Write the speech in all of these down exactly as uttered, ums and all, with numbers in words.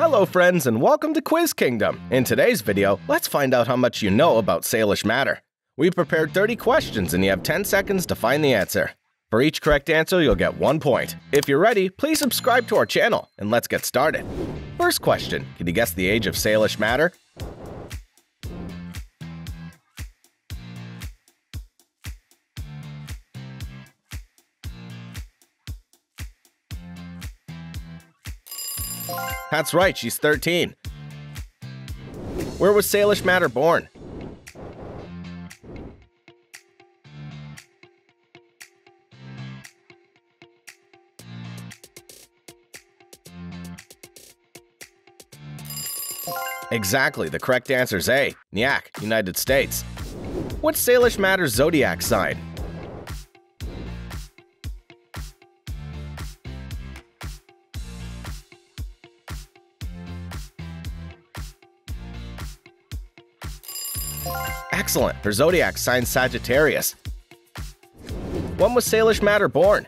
Hello friends and welcome to Quiz Kingdom. In today's video, let's find out how much you know about Salish Matter. We prepared thirty questions and you have ten seconds to find the answer. For each correct answer, you'll get one point. If you're ready, please subscribe to our channel and let's get started. First question, can you guess the age of Salish Matter? That's right, she's thirteen. Where was Salish Matter born? Exactly, the correct answer is A, Nyack, United States. What's Salish Matter's zodiac sign? Excellent, her zodiac sign Sagittarius. When was Salish Matter born?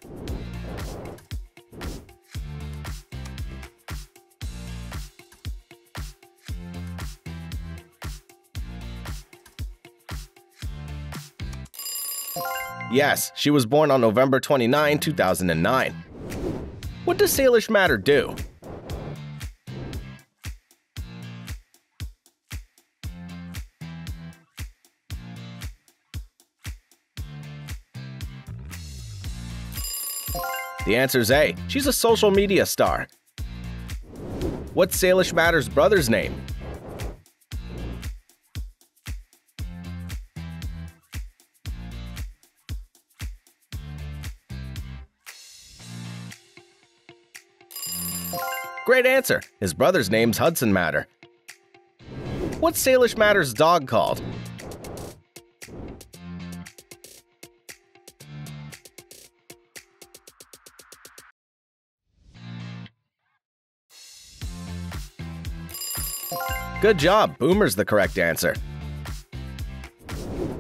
Yes, she was born on November twenty-ninth, two thousand nine. What does Salish Matter do? The answer is A. She's a social media star. What's Salish Matter's brother's name? Great answer. His brother's name's Hudson Matter. What's Salish Matter's dog called? Good job, Boomer's the correct answer.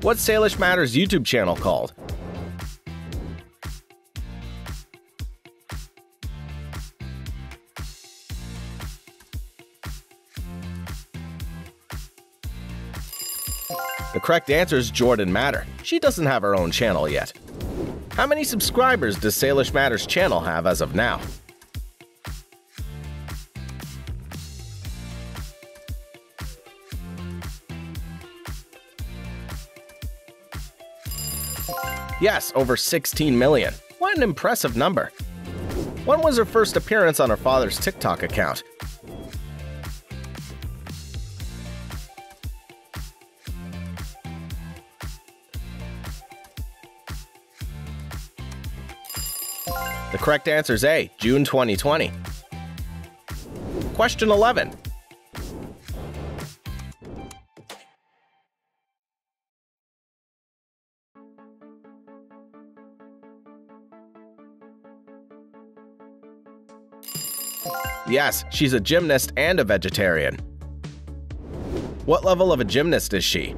What's Salish Matter's YouTube channel called? The correct answer is Jordan Matter. She doesn't have her own channel yet. How many subscribers does Salish Matter's channel have as of now? Yes, over sixteen million. What an impressive number. When was her first appearance on her father's TikTok account? The correct answer is A, June twenty twenty. Question eleven. Yes, she's a gymnast and a vegetarian. What level of a gymnast is she?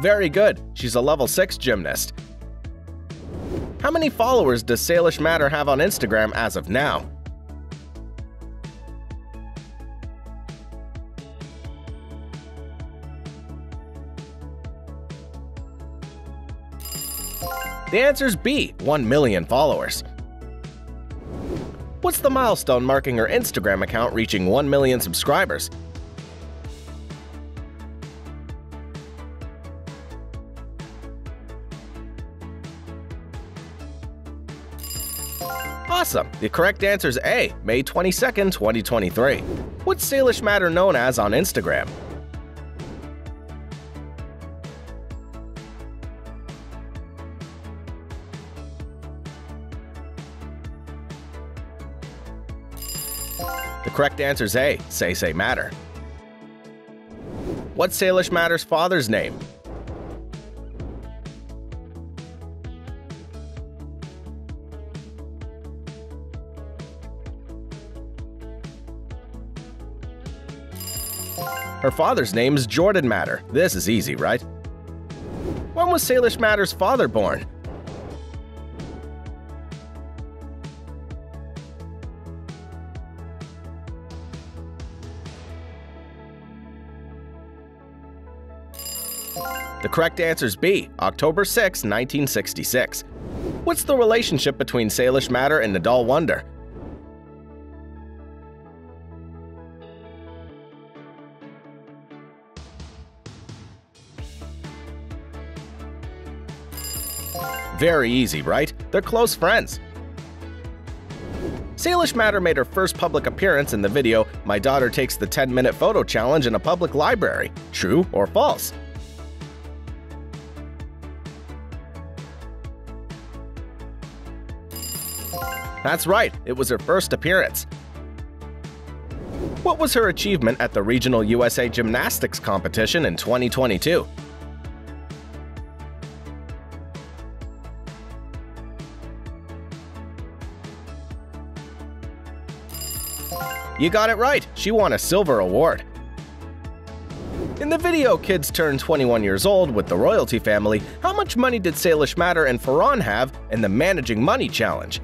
Very good, she's a level six gymnast. How many followers does Salish Matter have on Instagram as of now? The answer is B, one million followers. What's the milestone marking her Instagram account reaching one million subscribers? Awesome, the correct answer is A, May twenty-second, twenty twenty-three. What's Salish Matter known as on Instagram? The correct answer is A, Say Say Matter. What's Salish Matter's father's name? Her father's name is Jordan Matter. This is easy, right? When was Salish Matter's father born? The correct answer is B, October sixth, nineteen sixty-six. What's the relationship between Salish Matter and Nidal Wonder? Very easy, right? They're close friends. Salish Matter made her first public appearance in the video My Daughter Takes the ten minute Photo Challenge in a Public Library. True or false? That's right, it was her first appearance. What was her achievement at the Regional U S A Gymnastics Competition in twenty twenty-two? You got it right, she won a silver award. In the video Kids Turn twenty-one Years Old with the Royalty Family, how much money did Salish Matter and Ferran have in the Managing Money Challenge?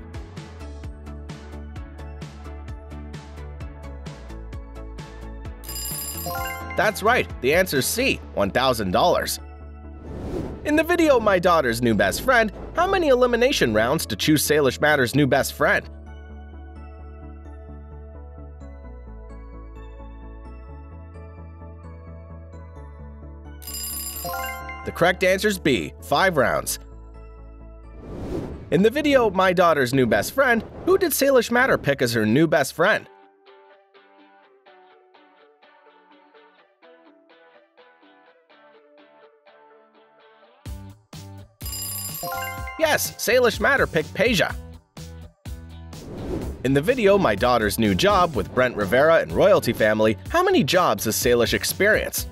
That's right, the answer is C, one thousand dollars. In the video My Daughter's New Best Friend, how many elimination rounds to choose Salish Matter's new best friend? The correct answer is B, five rounds. In the video My Daughter's New Best Friend, who did Salish Matter pick as her new best friend? Yes, Salish Matter picked Peja. In the video My Daughter's New Job with Brent Rivera and Royalty Family, how many jobs has Salish experienced?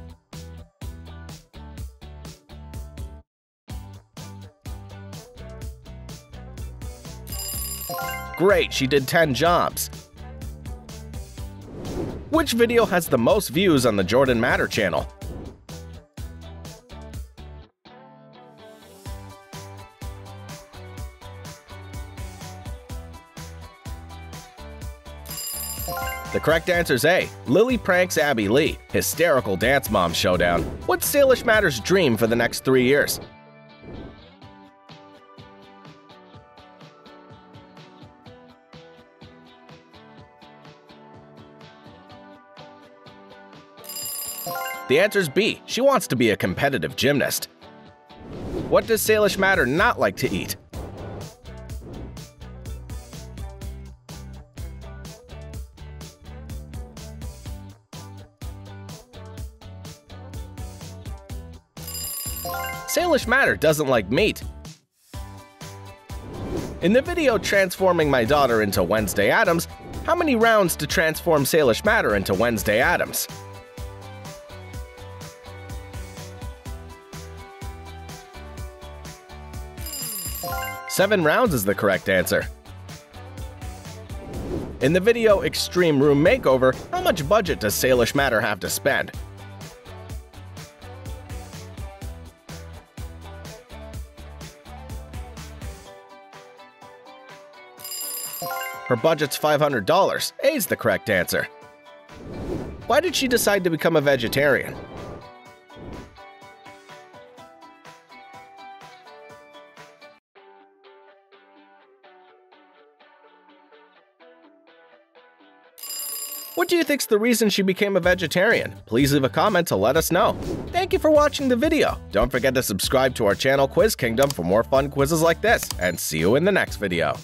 Great, she did ten jobs. Which video has the most views on the Jordan Matter channel? The correct answer is A, Lily Pranks Abby Lee, Hysterical Dance Mom Showdown. What's Salish Matter's dream for the next three years? The answer is B, she wants to be a competitive gymnast. What does Salish Matter not like to eat? Salish Matter doesn't like meat. In the video Transforming My Daughter into Wednesday Addams, how many rounds to transform Salish Matter into Wednesday Addams? Seven rounds is the correct answer. In the video Extreme Room Makeover, how much budget does Salish Matter have to spend? Her budget's five hundred dollars. A is the correct answer. Why did she decide to become a vegetarian? What do you think's the reason she became a vegetarian? Please leave a comment to let us know. Thank you for watching the video. Don't forget to subscribe to our channel Quiz Kingdom for more fun quizzes like this, and see you in the next video.